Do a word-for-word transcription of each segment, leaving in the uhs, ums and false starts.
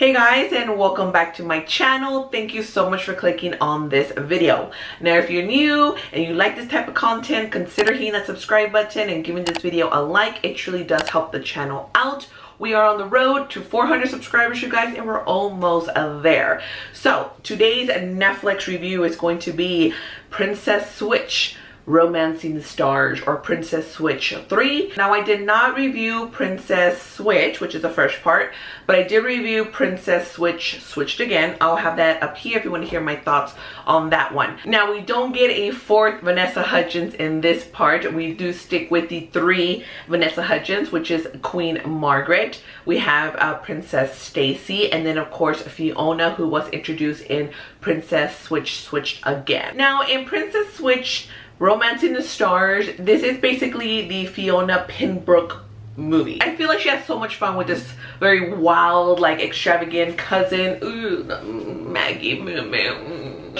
Hey guys, and welcome back to my channel. Thank you so much for clicking on this video. Now if you're new and you like this type of content, consider hitting that subscribe button and giving this video a like. It truly does help the channel out. We are on the road to four hundred subscribers, you guys, and we're almost there. So today's Netflix review is going to be Princess Switch Romancing the Stars, or Princess Switch three. Now I did not review Princess Switch, which is the first part, but I did review Princess Switch Switched Again. I'll have that up here if you want to hear my thoughts on that one. Now we don't get a fourth Vanessa Hudgens in this part. We do stick with the three Vanessa Hudgens, which is Queen Margaret. We have uh, Princess Stacy, and then of course Fiona, who was introduced in Princess Switch Switched Again. Now in Princess Switch Romancing the Stars, this is basically the Fiona Pembroke movie. I feel like she has so much fun with this very wild, like, extravagant cousin. Ooh, Maggie.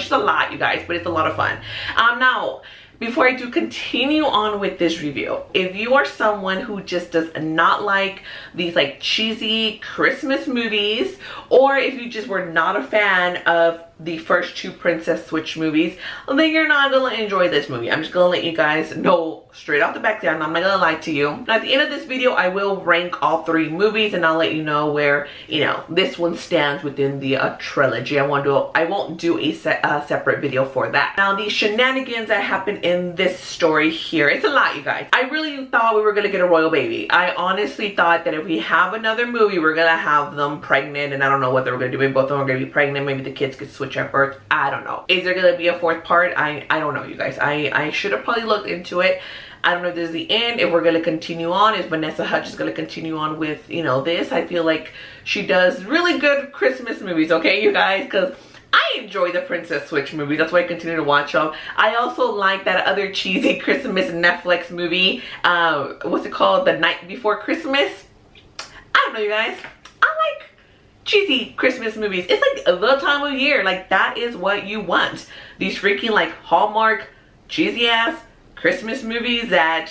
She's a lot, you guys, but it's a lot of fun. Um, now, before I do continue on with this review, if you are someone who just does not like these like cheesy Christmas movies, or if you just were not a fan of the first two Princess Switch movies, then you're not gonna enjoy this movie. I'm just gonna let you guys know straight off the back there. I'm not gonna lie to you. Now, at the end of this video, I will rank all three movies, and I'll let you know where, you know, this one stands within the uh, trilogy. I want to. I won't do a se uh, separate video for that. Now, the shenanigans that happen in In this story here, it's a lot, you guys. I really thought we were gonna get a royal baby. I honestly thought that if we have another movie, we're gonna have them pregnant, and I don't know what they were gonna do. Maybe both of them are gonna be pregnant. Maybe the kids could switch at birth. I don't know. Is there gonna be a fourth part? I I don't know, you guys. I I should have probably looked into it. I don't know if this is the end, if we're going to continue on, if Vanessa Hudgens is going to continue on with, you know, this. I feel like she does really good Christmas movies, okay, you guys, because I enjoy the Princess Switch movie. That's why I continue to watch them. I also like that other cheesy Christmas Netflix movie. Uh, what's it called? The Night Before Christmas? I don't know, you guys. I like cheesy Christmas movies. It's like the time of year. Like, that is what you want. These freaking, like, Hallmark, cheesy-ass Christmas movies that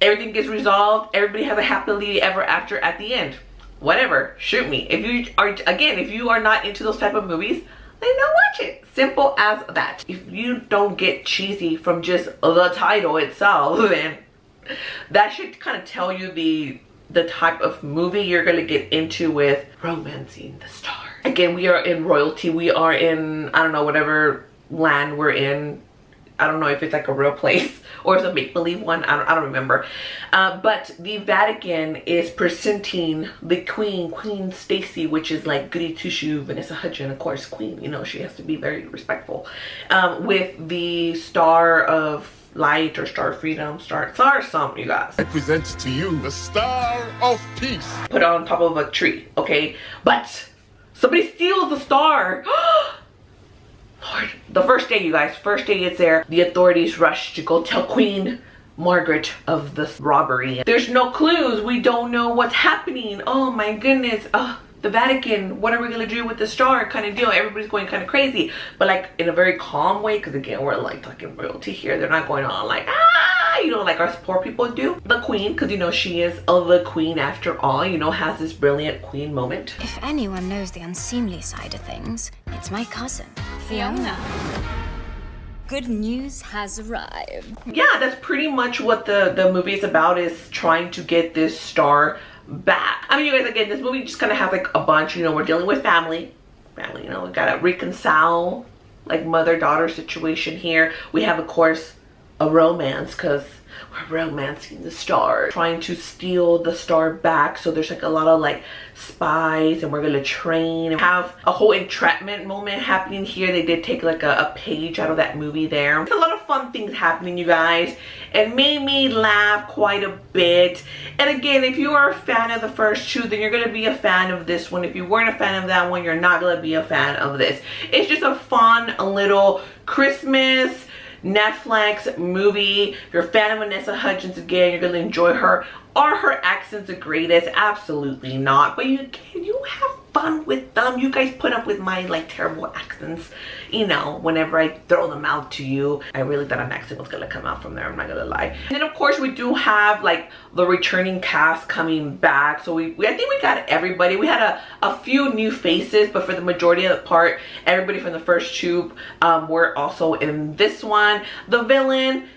everything gets resolved. Everybody has a happily ever after at the end. Whatever. Shoot me. If you are, again, if you are not into those type of movies, then don't watch it. Simple as that. If you don't get cheesy from just the title itself, then that should kind of tell you the the type of movie you're going to get into with Romancing the Stars. Again, we are in royalty. We are in, I don't know, whatever land we're in. I don't know if it's like a real place or it's a make-believe one. I don't, I don't remember. Uh, but the Vatican is presenting the Queen, Queen Stacy, which is like goody two-shoe Vanessa Hudgens, of course, Queen. You know, she has to be very respectful. Um, with the Star of Light or Star of Freedom, Star, Star something, you guys. I present to you the Star of Peace. Put on top of a tree, okay? But somebody steals the star. Lord, the first day, you guys, first day it's there, the authorities rush to go tell Queen Margaret of this robbery. There's no clues. We don't know what's happening. Oh my goodness. Oh, the Vatican, what are we going to do with the star kind of deal? Everybody's going kind of crazy, but like in a very calm way, because again, we're like talking royalty here. They're not going on like, ah, you know, like our poor people do. The Queen, because you know, she is the Queen after all, you know, has this brilliant Queen moment. If anyone knows the unseemly side of things, it's my cousin, Fiona. Good news has arrived. Yeah, that's pretty much what the, the movie is about, is trying to get this star back. I mean, you guys, again, this movie just kind of has like a bunch, you know, we're dealing with family. Family, you know, we gotta reconcile, like, mother-daughter situation here. We have, of course, a romance, because we're romancing the star, trying to steal the star back. So there's like a lot of like spies, and we're gonna train and have a whole entrapment moment happening here. They did take like a, a page out of that movie there. There's a lot of fun things happening, you guys. It made me laugh quite a bit. And again, if you are a fan of the first two, then you're gonna be a fan of this one. If you weren't a fan of that one, you're not gonna be a fan of this. It's just a fun little Christmas Netflix movie. If you're a fan of Vanessa Hudgens, again, you're gonna enjoy her. Are her accents the greatest? Absolutely not. But you can you have fun with the um, you guys put up with my like terrible accents, you know, whenever I throw them out to you. I really thought an accent was gonna come out from there, I'm not gonna lie. And then of course we do have like the returning cast coming back, so we, we I think we got everybody. We had a, a few new faces, but for the majority of the part, everybody from the first tube um, were also in this one. The villain,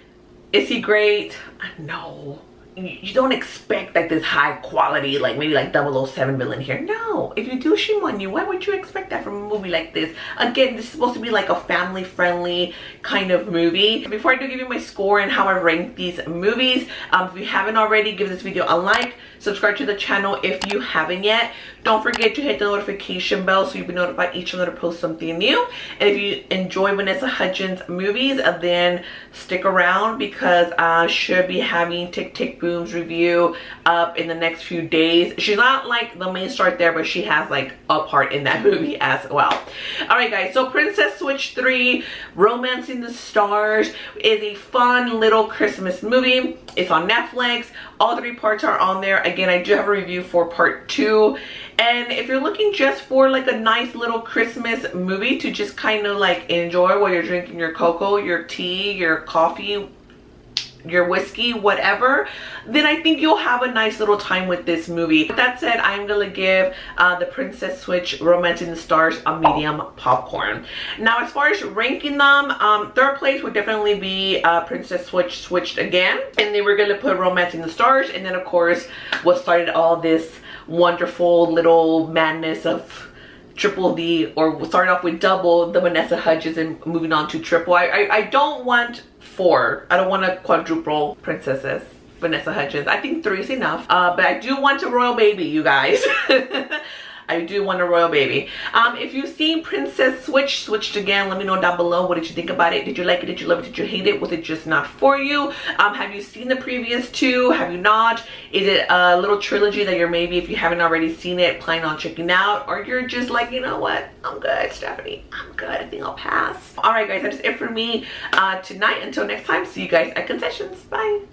is he great? No. You don't expect like this high quality, like maybe like double oh seven villain here. No, if you do shame on you, why would you expect that from a movie like this? Again, this is supposed to be like a family friendly kind of movie. Before I do give you my score and how I rank these movies, um, if you haven't already, give this video a like, subscribe to the channel if you haven't yet. Don't forget to hit the notification bell so you'll be notified each time that I post something new. And if you enjoy Vanessa Hudgens movies, uh, then stick around because I should be having Tick Tick Boom's review up in the next few days. She's not like the main star there, but she has like a part in that movie as well. Alright guys, so Princess Switch three Romancing the Stars is a fun little Christmas movie. It's on Netflix. All three parts are on there. Again, I do have a review for part two. And if you're looking just for like a nice little Christmas movie to just kind of like enjoy while you're drinking your cocoa, your tea, your coffee, your whiskey, whatever, then I think you'll have a nice little time with this movie. With that said, I'm gonna give uh, the Princess Switch Romancing the Stars a medium popcorn. Now, as far as ranking them, um, third place would definitely be uh, Princess Switch Switched Again, and then we're gonna put Romancing the Stars, and then of course, what started all this wonderful little madness of triple D, or we'll start off with double the Vanessa Hudgens and moving on to triple. I, I, I don't want four. I don't want to quadruple Princesses Vanessa Hudgens. I think three is enough. Uh, but I do want a royal baby, you guys. I do want a royal baby. Um, if you've seen Princess Switch Switched Again, let me know down below. What did you think about it? Did you like it? Did you love it? Did you hate it? Was it just not for you? Um, have you seen the previous two? Have you not? Is it a little trilogy that you're maybe, if you haven't already seen it, planning on checking out? Or you're just like, you know what? I'm good, Stephanie. I'm good. I think I'll pass. All right, guys. That's it for me uh, tonight. Until next time, see you guys at concessions. Bye.